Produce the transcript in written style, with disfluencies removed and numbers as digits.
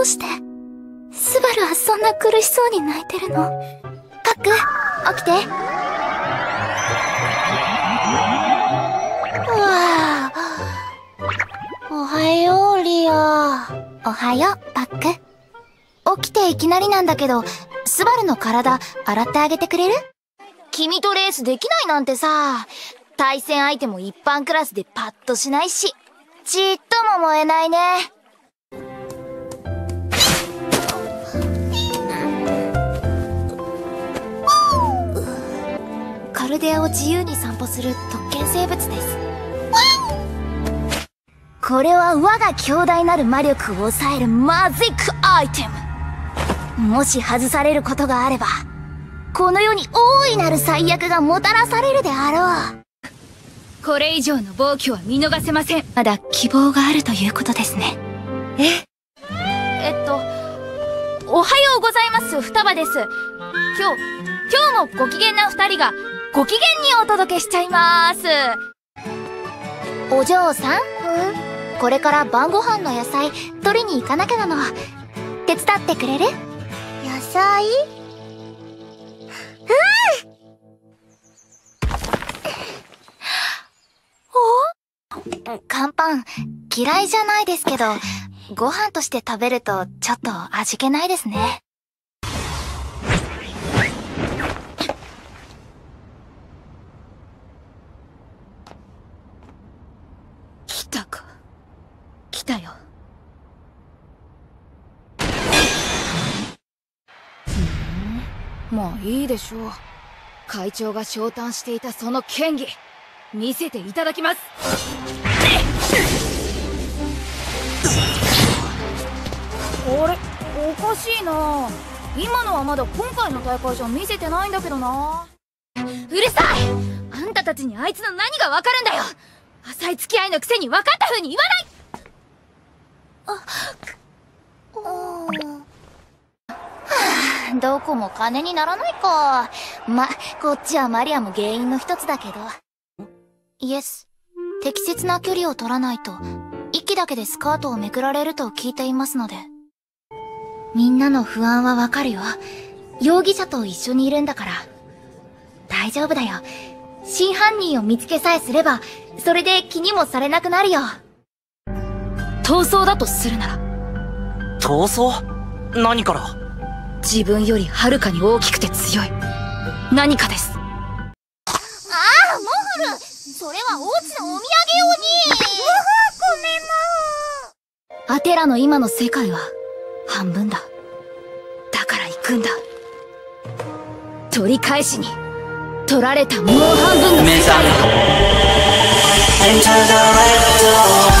どうしてスバルはそんな苦しそうに泣いてるの？カック、起きて。わあ、おはようリア。おはようパック。起きていきなりなんだけど、スバルの体洗ってあげてくれる？君とレースできないなんてさ、対戦相手も一般クラスでパッとしないし、ちっとも燃えないね。カルデアを自由に散歩する特権生物です。これは我が強大なる魔力を抑えるマジックアイテム。もし外されることがあれば、この世に大いなる災厄がもたらされるであろう。これ以上の暴挙は見逃せません。まだ希望があるということですね。おはようございます、双葉です。今日もご機嫌な二人がご機嫌にお届けしちゃいまーす。お嬢さん、これから晩ご飯の野菜取りに行かなきゃなの。手伝ってくれる？野菜？乾パン嫌いじゃないですけど、ご飯として食べるとちょっと味気ないですね。来たか。来たよ。まあいいでしょう。会長が召喚していたその剣技、見せていただきます。あれ、おかしいな。今のはまだ今回の大会じゃ見せてないんだけどな。うるさい！あんたたちにあいつの何がわかるんだよ。浅い付き合いのくせに分かった風に言わない。どこも金にならないか。ま、こっちはマリアも原因の一つだけど。イエス。適切な距離を取らないと、息だけでスカートをめくられると聞いていますので。みんなの不安はわかるよ。容疑者と一緒にいるんだから。大丈夫だよ。真犯人を見つけさえすれば、それで気にもされなくなるよ。逃走だとするなら。逃走？何から？自分よりはるかに大きくて強い何かです。ああ、モフル、それはおうちのお土産用に。ごめん、モフ。アテラの今の世界は半分だ。だから行くんだ。取り返しに。取られたもう半分の世界だ。